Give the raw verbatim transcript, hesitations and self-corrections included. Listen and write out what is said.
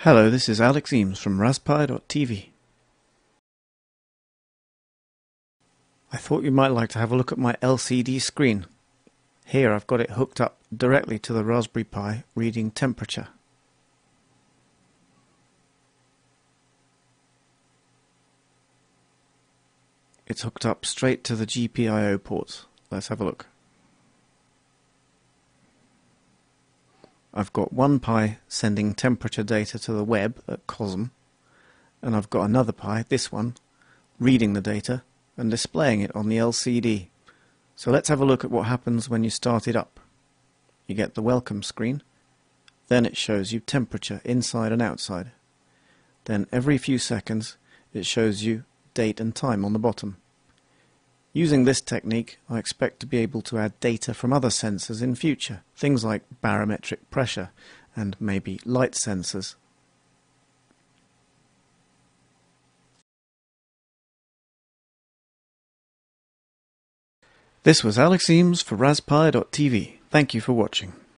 Hello, this is Alex Eames from Raspi dot T V. I thought you might like to have a look at my L C D screen. Here I've got it hooked up directly to the Raspberry Pi, reading temperature. It's hooked up straight to the G P I O ports. Let's have a look. I've got one Pi sending temperature data to the web at Cosm, and I've got another Pi, this one, reading the data and displaying it on the L C D. So let's have a look at what happens when you start it up. You get the welcome screen, then it shows you temperature inside and outside. Then every few seconds it shows you date and time on the bottom. Using this technique, I expect to be able to add data from other sensors in future, things like barometric pressure and maybe light sensors. This was Alex Eames for Raspi dot T V. Thank you for watching.